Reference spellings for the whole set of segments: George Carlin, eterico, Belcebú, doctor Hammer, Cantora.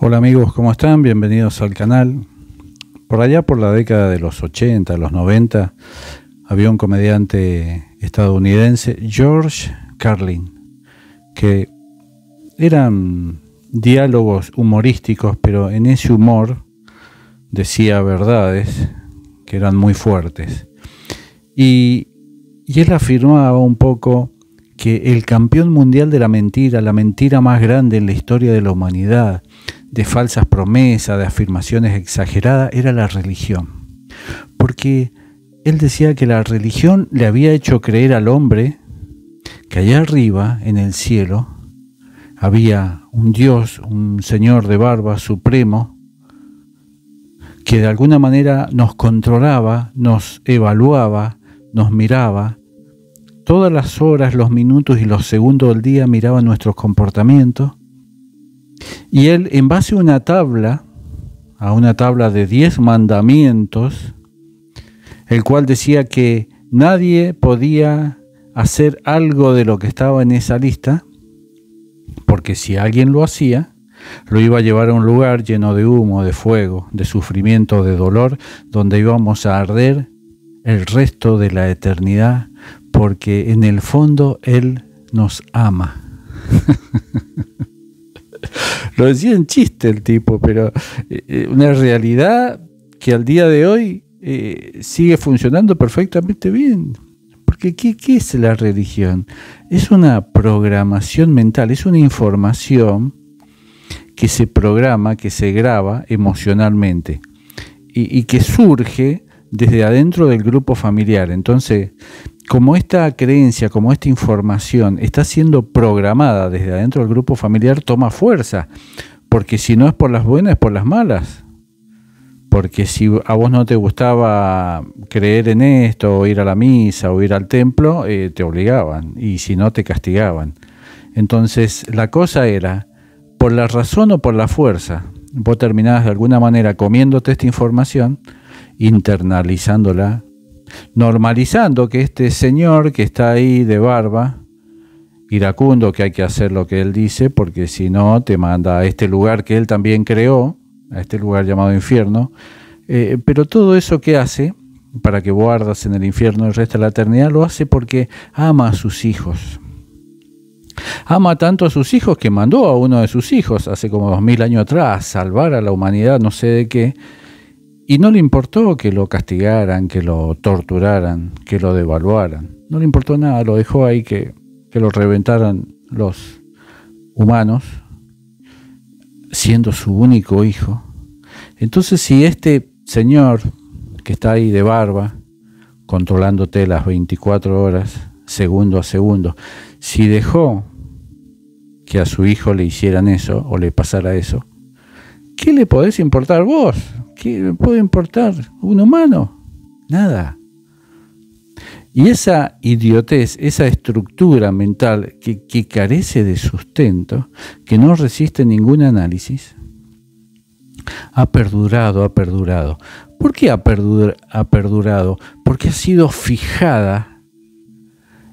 Hola amigos, ¿cómo están? Bienvenidos al canal. Por allá por la década de los 80, los 90, había un comediante estadounidense, George Carlin, que eran diálogos humorísticos, pero en ese humor decía verdades que eran muy fuertes. Y él afirmaba un poco que el campeón mundial de la mentira más grande en la historia de la humanidad, de falsas promesas, de afirmaciones exageradas, era la religión. Porque él decía que la religión le había hecho creer al hombre que allá arriba, en el cielo, había un Dios, un señor de barba supremo, que de alguna manera nos controlaba, nos evaluaba, nos miraba. Todas las horas, los minutos y los segundos del día miraba nuestros comportamientos. Y él, en base a una tabla de 10 mandamientos, el cual decía que nadie podía hacer algo de lo que estaba en esa lista, porque si alguien lo hacía, lo iba a llevar a un lugar lleno de humo, de fuego, de sufrimiento, de dolor, donde íbamos a arder el resto de la eternidad, porque en el fondo Él nos ama. Lo decía en chiste el tipo, pero una realidad que al día de hoy sigue funcionando perfectamente bien. Porque ¿qué es la religión? Es una programación mental, es una información que se programa, que se graba emocionalmente y que surge desde adentro del grupo familiar. Entonces, como esta creencia, como esta información está siendo programada desde adentro del grupo familiar, toma fuerza, porque si no es por las buenas, es por las malas. Porque si a vos no te gustaba creer en esto, o ir a la misa, o ir al templo, te obligaban, y si no te castigaban. Entonces la cosa era, por la razón o por la fuerza, vos terminabas de alguna manera comiéndote esta información, internalizándola, normalizando que este señor que está ahí de barba, iracundo, que hay que hacer lo que él dice, porque si no te manda a este lugar que él también creó, a este lugar llamado infierno, pero todo eso que hace, para que vos ardas en el infierno el resto de la eternidad, lo hace porque ama a sus hijos. Ama tanto a sus hijos que mandó a uno de sus hijos, hace como 2000 años atrás, a salvar a la humanidad, no sé de qué, y no le importó que lo castigaran, que lo torturaran, que lo devaluaran. No le importó nada, lo dejó ahí que lo reventaran los humanos, siendo su único hijo. Entonces, si este señor que está ahí de barba, controlándote las 24 horas, segundo a segundo, si dejó que a su hijo le hicieran eso o le pasara eso, ¿qué le podés importar vos? ¿Qué le puede importar un humano? Nada. Y esa idiotez, esa estructura mental que carece de sustento, que no resiste ningún análisis, ha perdurado, ha perdurado. ¿Por qué ha perdurado? Porque ha sido fijada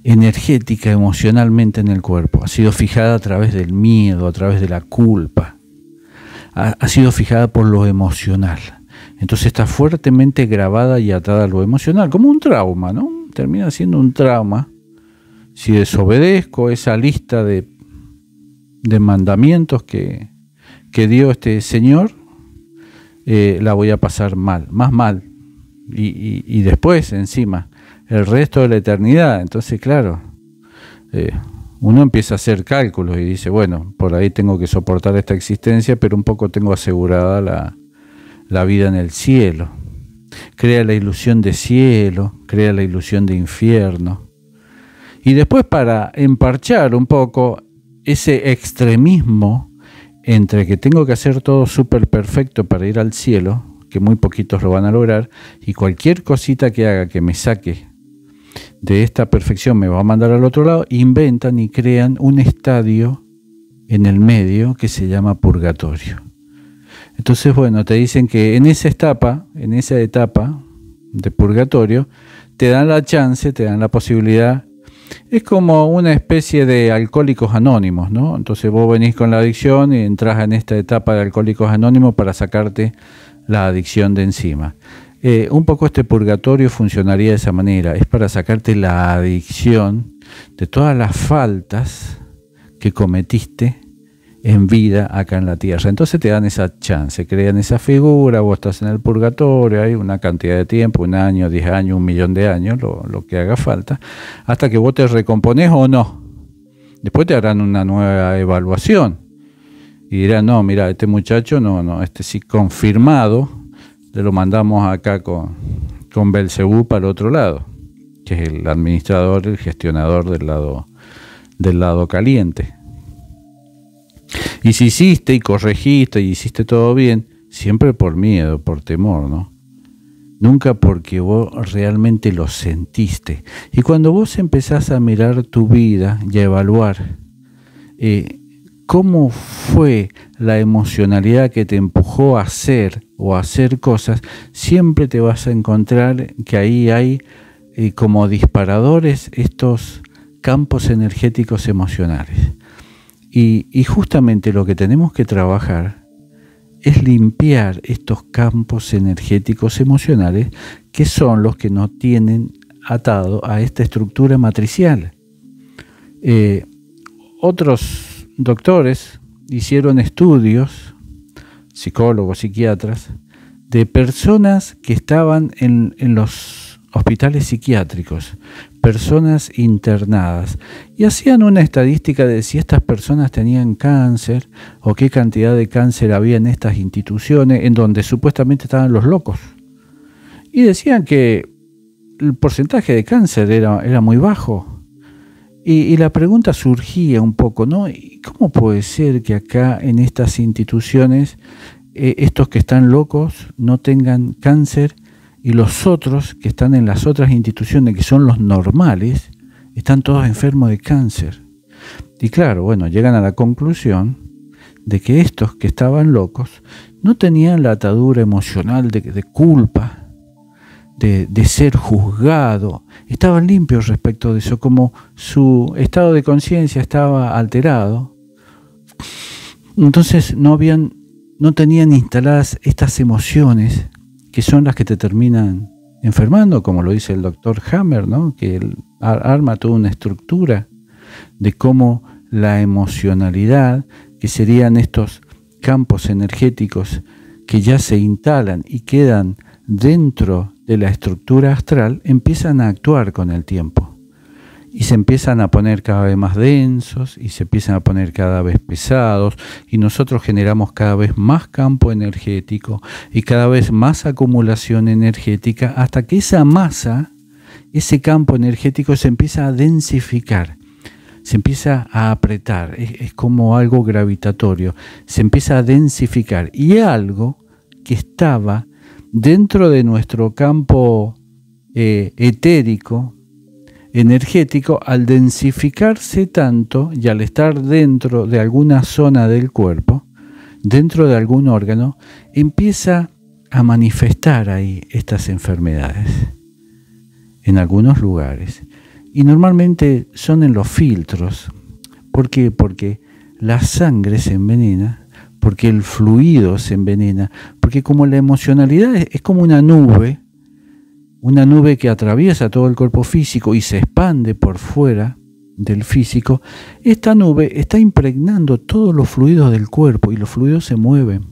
energética, emocionalmente en el cuerpo. Ha sido fijada a través del miedo, a través de la culpa. Ha sido fijada por lo emocional. Entonces está fuertemente grabada y atada a lo emocional, como un trauma, ¿no? Termina siendo un trauma. Si desobedezco esa lista de mandamientos que dio este señor, la voy a pasar mal, más mal. Y después, encima, el resto de la eternidad. Entonces, claro, uno empieza a hacer cálculos y dice, bueno, por ahí tengo que soportar esta existencia, pero un poco tengo asegurada la vida en el cielo. Crea la ilusión de cielo, crea la ilusión de infierno. Y después, para emparchar un poco ese extremismo entre que tengo que hacer todo súper perfecto para ir al cielo, que muy poquitos lo van a lograr, y cualquier cosita que haga que me saque de esta perfección me va a mandar al otro lado, inventan y crean un estadio en el medio que se llama purgatorio. Entonces, bueno, te dicen que en esa etapa de purgatorio, te dan la chance, te dan la posibilidad Es como una especie de alcohólicos anónimos, ¿no? Entonces vos venís con la adicción y entras en esta etapa de alcohólicos anónimos para sacarte la adicción de encima. Un poco este purgatorio funcionaría de esa manera, es para sacarte la adicción de todas las faltas que cometiste en vida acá en la tierra. Entonces te dan esa chance, crean esa figura, vos estás en el purgatorio, hay una cantidad de tiempo, 1 año, 10 años, 1 millón de años, lo que haga falta, hasta que vos te recomponés o no. Después te harán una nueva evaluación y dirán, no, mira, este muchacho, no, este sí confirmado, te lo mandamos acá con Belcebú para el otro lado, que es el administrador, el gestionador del lado caliente. Y si hiciste y corregiste y hiciste todo bien, siempre por miedo, por temor, ¿no? Nunca porque vos realmente lo sentiste. Y cuando vos empezás a mirar tu vida y a evaluar cómo fue la emocionalidad que te empujó a hacer o a hacer cosas, siempre te vas a encontrar que ahí hay como disparadores estos campos energéticos emocionales. Y justamente lo que tenemos que trabajar es limpiar estos campos energéticos emocionales que son los que nos tienen atado a esta estructura matricial. Otros doctores hicieron estudios, psicólogos, psiquiatras, de personas que estaban en los hospitales psiquiátricos, personas internadas, y hacían una estadística de si estas personas tenían cáncer o qué cantidad de cáncer había en estas instituciones en donde supuestamente estaban los locos, y decían que el porcentaje de cáncer era muy bajo, y la pregunta surgía un poco, ¿no? ¿Y cómo puede ser que acá en estas instituciones estos que están locos no tengan cáncer y los otros que están en las otras instituciones, que son los normales, están todos enfermos de cáncer? Y claro, bueno, llegan a la conclusión de que estos que estaban locos no tenían la atadura emocional de culpa, de ser juzgado, estaban limpios respecto de eso, como su estado de conciencia estaba alterado, entonces no tenían instaladas estas emociones que son las que te terminan enfermando, como lo dice el doctor Hammer, ¿no? Que él arma toda una estructura de cómo la emocionalidad, que serían estos campos energéticos que ya se instalan y quedan dentro de la estructura astral, empiezan a actuar con el tiempo y se empiezan a poner cada vez más densos y se empiezan a poner cada vez pesados, y nosotros generamos cada vez más campo energético y cada vez más acumulación energética, hasta que esa masa, ese campo energético, se empieza a densificar, se empieza a apretar, es como algo gravitatorio, se empieza a densificar, y algo que estaba dentro de nuestro campo etérico, energético, al densificarse tanto y al estar dentro de alguna zona del cuerpo, dentro de algún órgano, empieza a manifestar ahí estas enfermedades en algunos lugares, y normalmente son en los filtros. ¿Por qué? Porque la sangre se envenena, porque el fluido se envenena, porque como la emocionalidad es como una nube que atraviesa todo el cuerpo físico y se expande por fuera del físico, esta nube está impregnando todos los fluidos del cuerpo, y los fluidos se mueven,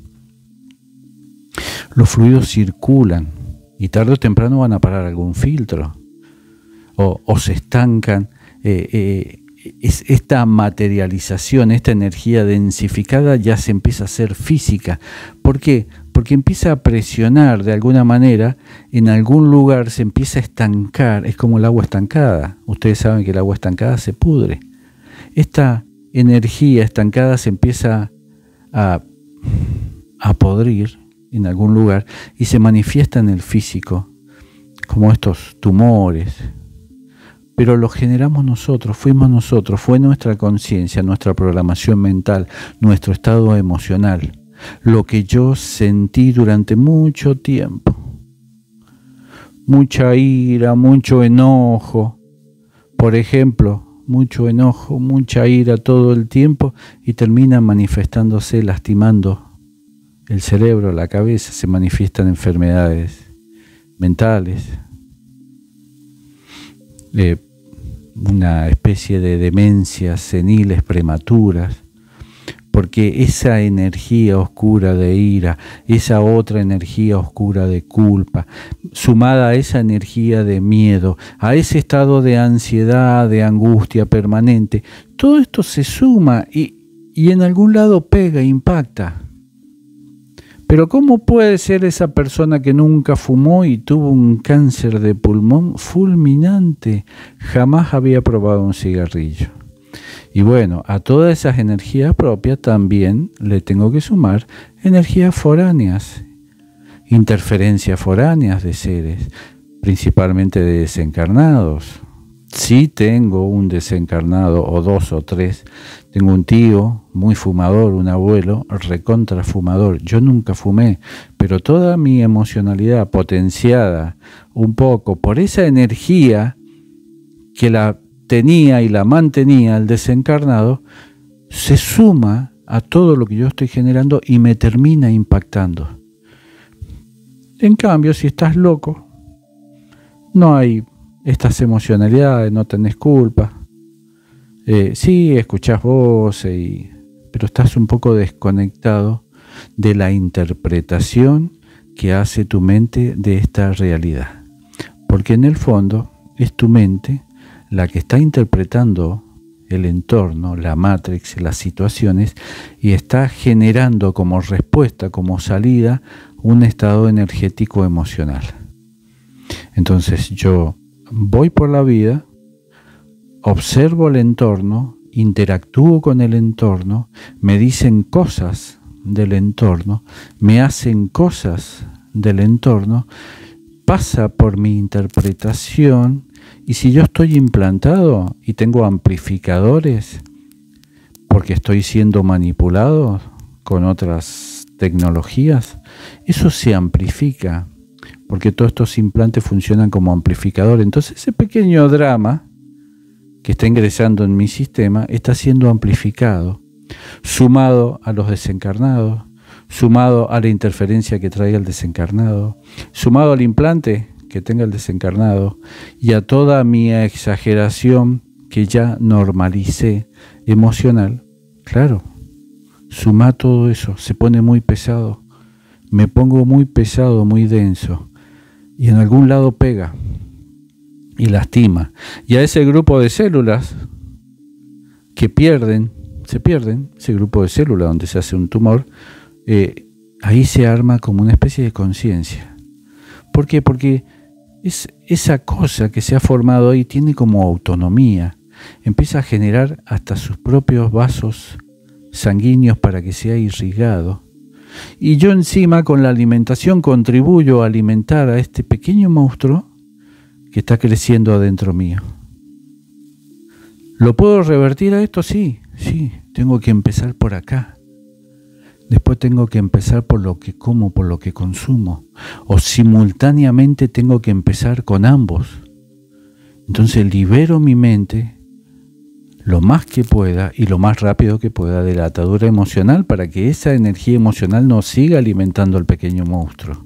los fluidos circulan, y tarde o temprano van a parar algún filtro, o se estancan. Es esta materialización, esta energía densificada ya se empieza a hacer física. ¿Por qué? Porque empieza a presionar de alguna manera, en algún lugar se empieza a estancar, es como el agua estancada. Ustedes saben que el agua estancada se pudre. Esta energía estancada se empieza a podrir en algún lugar y se manifiesta en el físico, como estos tumores. Pero lo generamos nosotros, fuimos nosotros, fue nuestra conciencia, nuestra programación mental, nuestro estado emocional, lo que yo sentí durante mucho tiempo. Mucha ira, mucho enojo por ejemplo, mucho enojo, mucha ira todo el tiempo y termina manifestándose, lastimando el cerebro, la cabeza, se manifiestan enfermedades mentales, una especie de demencias seniles prematuras, porque esa energía oscura de ira, esa otra energía oscura de culpa, sumada a esa energía de miedo, a ese estado de ansiedad, de angustia permanente, todo esto se suma y en algún lado pega, impacta. Pero ¿cómo puede ser esa persona que nunca fumó y tuvo un cáncer de pulmón fulminante? Jamás había probado un cigarrillo. Y bueno, a todas esas energías propias también le tengo que sumar energías foráneas, interferencias foráneas de seres, principalmente de desencarnados. Sí tengo un desencarnado, o dos o tres. Tengo un tío muy fumador, un abuelo recontrafumador. Yo nunca fumé, pero toda mi emocionalidad potenciada un poco por esa energía que la tenía y la mantenía el desencarnado, se suma a todo lo que yo estoy generando y me termina impactando. En cambio, si estás loco, no hay estas emocionalidades, no tenés culpa. Sí, escuchás voces, pero estás un poco desconectado de la interpretación que hace tu mente de esta realidad. Porque en el fondo es tu mente la que está interpretando el entorno, la matrix, las situaciones, y está generando como respuesta, como salida, un estado energético emocional. Entonces yo voy por la vida, observo el entorno, interactúo con el entorno, me dicen cosas del entorno, me hacen cosas del entorno, pasa por mi interpretación, y si yo estoy implantado y tengo amplificadores, porque estoy siendo manipulado con otras tecnologías, eso se amplifica, porque todos estos implantes funcionan como amplificador. Entonces ese pequeño drama que está ingresando en mi sistema está siendo amplificado, sumado a los desencarnados, sumado a la interferencia que traiga el desencarnado, sumado al implante que tenga el desencarnado y a toda mi exageración que ya normalicé emocional. Claro, suma todo eso, se pone muy pesado, me pongo muy pesado, muy denso, y en algún lado pega y lastima. Y a ese grupo de células que se pierden, ese grupo de células donde se hace un tumor, ahí se arma como una especie de conciencia. ¿Por qué? Porque es esa cosa que se ha formado ahí, tiene como autonomía, empieza a generar hasta sus propios vasos sanguíneos para que sea irrigado. Y yo encima con la alimentación contribuyo a alimentar a este pequeño monstruo que está creciendo adentro mío. ¿Lo puedo revertir a esto? Sí, tengo que empezar por acá. Después tengo que empezar por lo que como, por lo que consumo. O simultáneamente tengo que empezar con ambos. Entonces libero mi mente lo más que pueda y lo más rápido que pueda de la atadura emocional para que esa energía emocional no siga alimentando al pequeño monstruo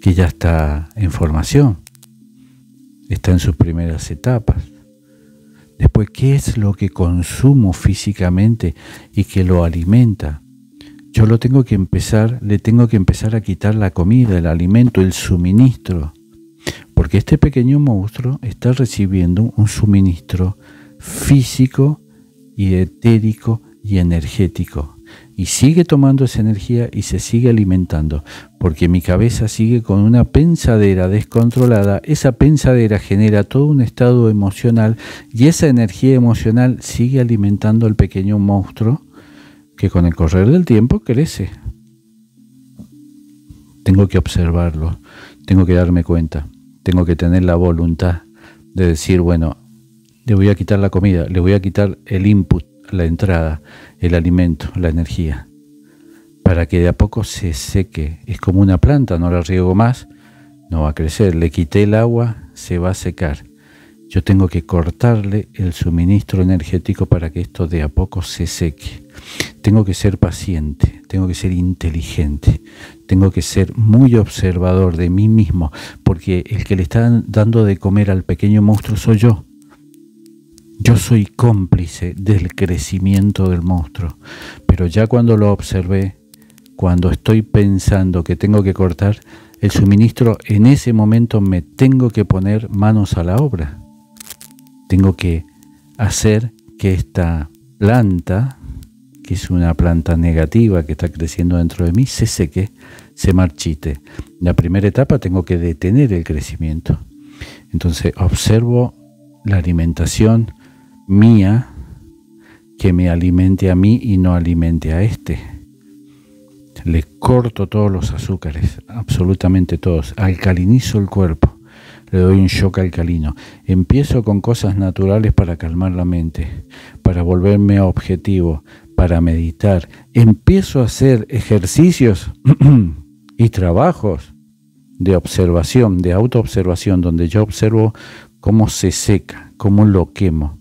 que ya está en formación. Está en sus primeras etapas. Después, ¿qué es lo que consumo físicamente y que lo alimenta? Yo le tengo que empezar a quitar la comida, el alimento, el suministro. Porque este pequeño monstruo está recibiendo un suministro físico y etérico y energético. Y sigue tomando esa energía y se sigue alimentando, porque mi cabeza sigue con una pensadera descontrolada. Esa pensadera genera todo un estado emocional y esa energía emocional sigue alimentando al pequeño monstruo que con el correr del tiempo crece. Tengo que observarlo, tengo que darme cuenta, tengo que tener la voluntad de decir, bueno, le voy a quitar la comida, le voy a quitar el input, la entrada, el alimento, la energía, para que de a poco se seque. Es como una planta, no la riego más, no va a crecer. Le quité el agua, se va a secar. yo tengo que cortarle el suministro energético para que esto de a poco se seque. Tengo que ser paciente, tengo que ser inteligente, tengo que ser muy observador de mí mismo, porque el que le está dando de comer al pequeño monstruo soy yo. Yo soy cómplice del crecimiento del monstruo, pero ya cuando lo observé, cuando estoy pensando que tengo que cortar el suministro, en ese momento me tengo que poner manos a la obra. Tengo que hacer que esta planta, que es una planta negativa que está creciendo dentro de mí, se seque, se marchite. En la primera etapa tengo que detener el crecimiento. Entonces observo la alimentación mía, que me alimente a mí y no alimente a este. Le corto todos los azúcares, absolutamente todos. Alcalinizo el cuerpo, le doy un shock alcalino. Empiezo con cosas naturales para calmar la mente, para volverme objetivo, para meditar. Empiezo a hacer ejercicios y trabajos de observación, de autoobservación, donde yo observo cómo se seca, cómo lo quemo,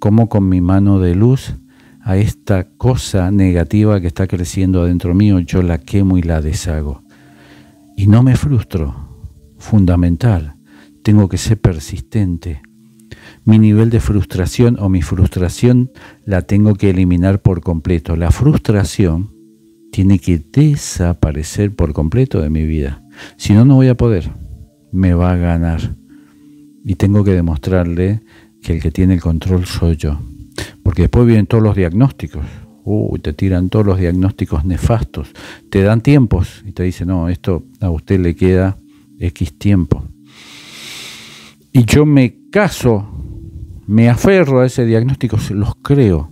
cómo con mi mano de luz a esta cosa negativa que está creciendo adentro mío, yo la quemo y la deshago. Y no me frustro, fundamental. Tengo que ser persistente. Mi nivel de frustración o mi frustración la tengo que eliminar por completo. La frustración tiene que desaparecer por completo de mi vida. Si no, no voy a poder. Me va a ganar. Y tengo que demostrarle que el que tiene el control soy yo. Porque después vienen todos los diagnósticos. Te tiran todos los diagnósticos nefastos. Te dan tiempos y te dicen, no, esto a usted le queda X tiempo. Y yo me caso, me aferro a ese diagnóstico, los creo.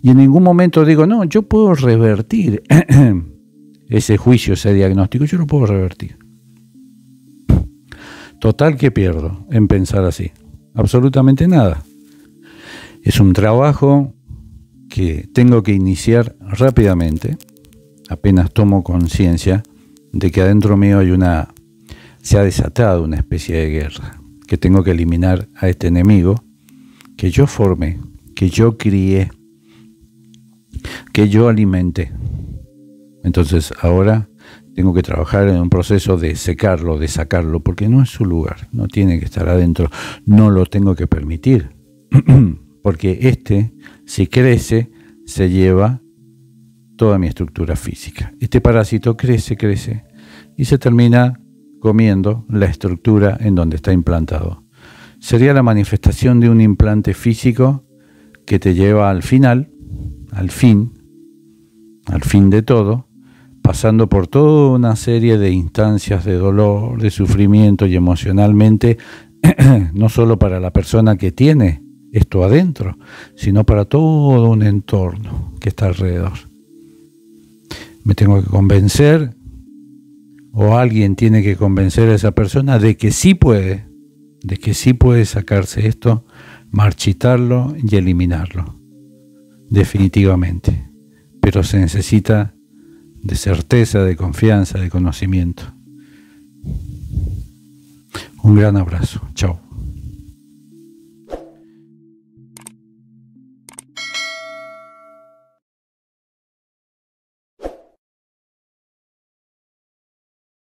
Y en ningún momento digo, no, yo puedo revertir ese juicio, ese diagnóstico, yo lo puedo revertir. Total, ¿qué pierdo en pensar así? Absolutamente nada. Es un trabajo que tengo que iniciar rápidamente, apenas tomo conciencia de que adentro mío hay una, se ha desatado una especie de guerra, que tengo que eliminar a este enemigo que yo formé, que yo crié, que yo alimenté. Entonces ahora tengo que trabajar en un proceso de secarlo, de sacarlo, porque no es su lugar, no tiene que estar adentro, no lo tengo que permitir. Porque este, si crece, se lleva toda mi estructura física. Este parásito crece, crece y se termina comiendo la estructura en donde está implantado. Sería la manifestación de un implante físico que te lleva al final, al fin de todo, pasando por toda una serie de instancias de dolor, de sufrimiento y emocionalmente, no solo para la persona que tiene esto adentro, sino para todo un entorno que está alrededor. Me tengo que convencer, o alguien tiene que convencer a esa persona de que sí puede, sacarse esto, marchitarlo y eliminarlo, definitivamente. Pero se necesita de certeza, de confianza, de conocimiento. Un gran abrazo. Chao.